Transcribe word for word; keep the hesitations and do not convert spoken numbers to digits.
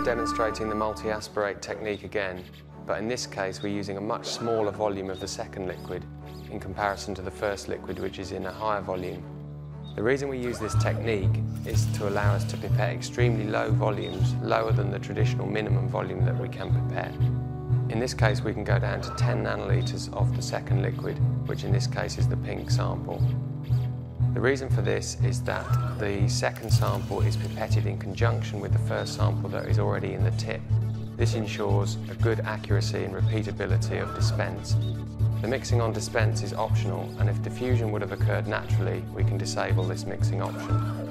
we're demonstrating the multi-aspirate technique again, but in this case we're using a much smaller volume of the second liquid in comparison to the first liquid, which is in a higher volume. The reason we use this technique is to allow us to pipette extremely low volumes, lower than the traditional minimum volume that we can pipette. In this case we can go down to ten nanolitres of the second liquid, which in this case is the pink sample. The reason for this is that the second sample is pipetted in conjunction with the first sample that is already in the tip. This ensures a good accuracy and repeatability of dispense. The mixing on dispense is optional, and if diffusion would have occurred naturally, we can disable this mixing option.